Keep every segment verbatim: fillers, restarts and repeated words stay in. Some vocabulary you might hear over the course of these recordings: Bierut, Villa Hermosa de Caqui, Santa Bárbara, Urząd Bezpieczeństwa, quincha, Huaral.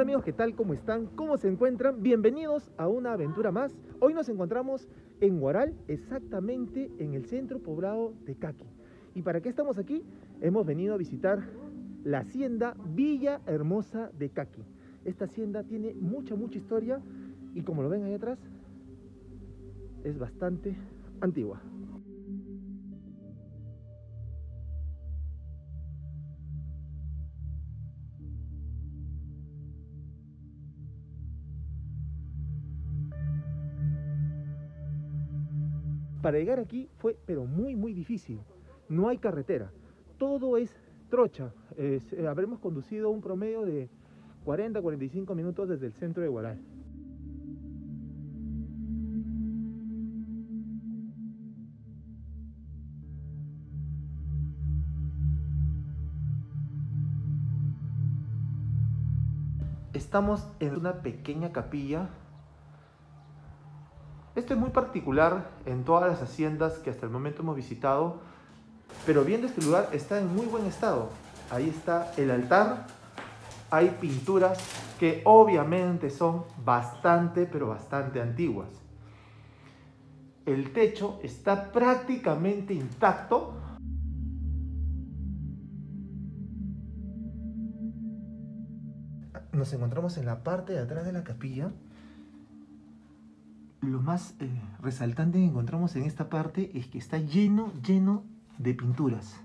Hola amigos, ¿qué tal? ¿Cómo están? ¿Cómo se encuentran? Bienvenidos a una aventura más. Hoy nos encontramos en Huaral, exactamente en el centro poblado de Caqui. ¿Y para qué estamos aquí? Hemos venido a visitar la hacienda Villa Hermosa de Caqui. Esta hacienda tiene mucha, mucha historia y como lo ven ahí atrás, es bastante antigua. Para llegar aquí fue, pero muy, muy difícil. No hay carretera. Todo es trocha. Eh, habremos conducido un promedio de cuarenta a cuarenta y cinco minutos desde el centro de Huaral. Estamos en una pequeña capilla. Esto es muy particular en todas las haciendas que hasta el momento hemos visitado, pero viendo este lugar está en muy buen estado. Ahí está el altar, hay pinturas que obviamente son bastante, pero bastante antiguas. El techo está prácticamente intacto. Nos encontramos en la parte de atrás de la capilla. Lo más eh, resaltante que encontramos en esta parte es que está lleno, lleno de pinturas.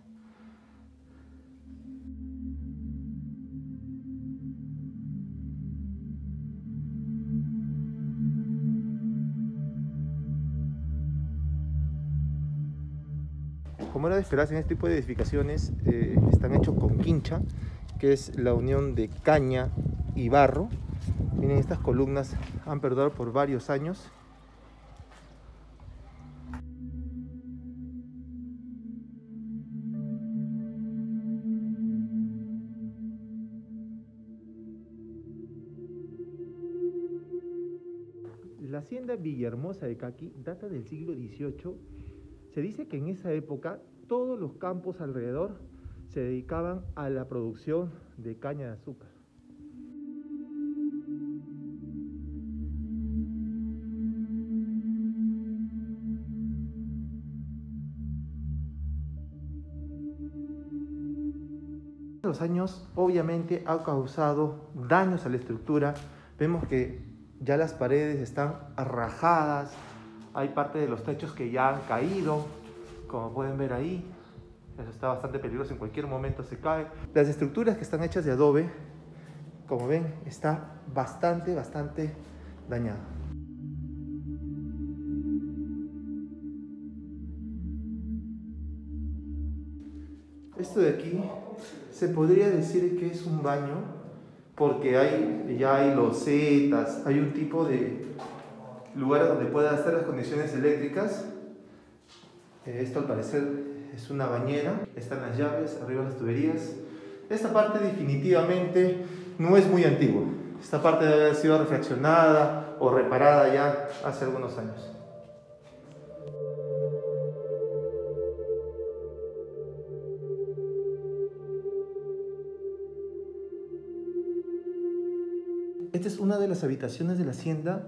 Como era de esperarse en este tipo de edificaciones, eh, están hechos con quincha, que es la unión de caña y barro. Miren, estas columnas han perdurado por varios años. La hacienda Villa Hermosa de Caqui data del siglo dieciocho. Se dice que en esa época todos los campos alrededor se dedicaban a la producción de caña de azúcar. Los años obviamente ha causado daños a la estructura. Vemos que ya las paredes están rajadas, hay parte de los techos que ya han caído, como pueden ver ahí. Eso está bastante peligroso, en cualquier momento se cae. Las estructuras que están hechas de adobe, como ven, está bastante, bastante dañada. Esto de aquí se podría decir que es un baño, porque hay, ya hay losetas, hay un tipo de lugar donde puedan estar las condiciones eléctricas. Esto al parecer es una bañera, están las llaves, arriba las tuberías. Esta parte definitivamente no es muy antigua, esta parte debe haber sido refaccionada o reparada ya hace algunos años. Esta es una de las habitaciones de la hacienda,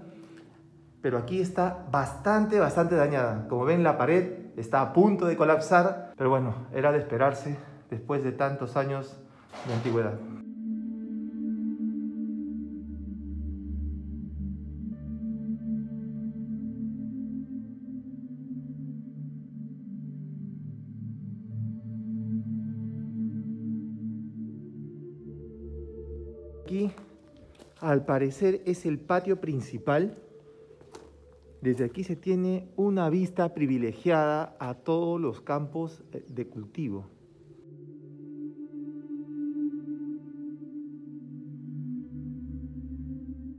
pero aquí está bastante, bastante dañada. Como ven, la pared está a punto de colapsar, pero bueno, era de esperarse después de tantos años de antigüedad. Aquí, al parecer, es el patio principal. Desde aquí se tiene una vista privilegiada a todos los campos de cultivo.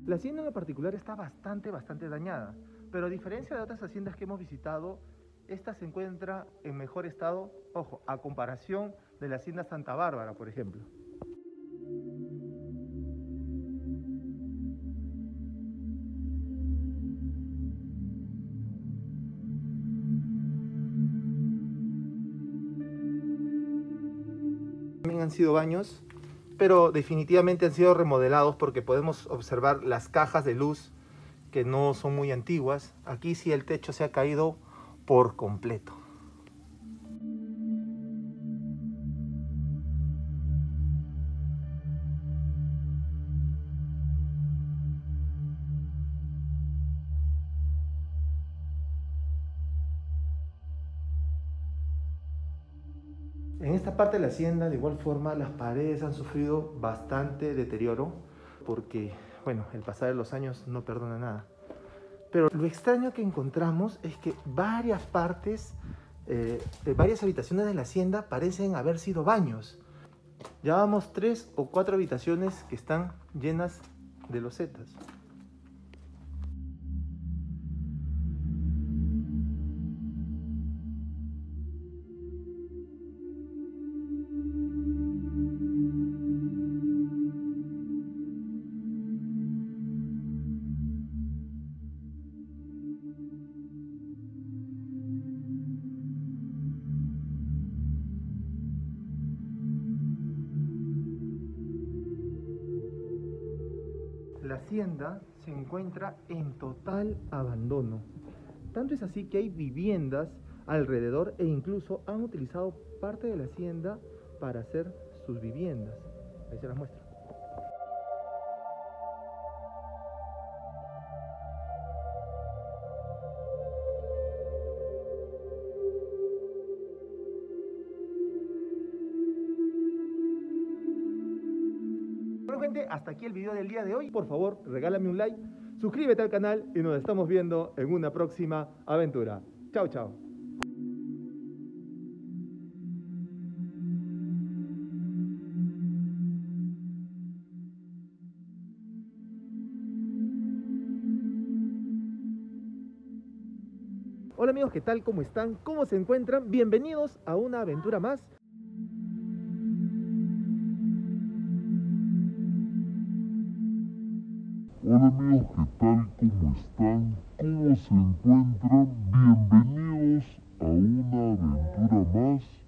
La hacienda en particular está bastante, bastante dañada, pero a diferencia de otras haciendas que hemos visitado, esta se encuentra en mejor estado, ojo, a comparación de la hacienda Santa Bárbara, por ejemplo. Han sido baños pero definitivamente han sido remodelados porque podemos observar las cajas de luz que no son muy antiguas. Aquí sí el techo se ha caído por completo. En esta parte de la hacienda, de igual forma, las paredes han sufrido bastante deterioro porque, bueno, el pasar de los años no perdona nada. Pero lo extraño que encontramos es que varias partes, eh, de varias habitaciones de la hacienda parecen haber sido baños. Ya vamos tres o cuatro habitaciones que están llenas de losetas. La hacienda se encuentra en total abandono. Tanto es así que hay viviendas alrededor e incluso han utilizado parte de la hacienda para hacer sus viviendas. Ahí se las muestro. Hasta aquí el video del día de hoy. Por favor, regálame un like, suscríbete al canal y nos estamos viendo en una próxima aventura. Chao, chao. Hola amigos, ¿qué tal? ¿Cómo están? ¿Cómo se encuentran? Bienvenidos a una aventura más. Hola amigos, ¿qué tal? ¿Cómo están? ¿Cómo se encuentran? Bienvenidos a una aventura más.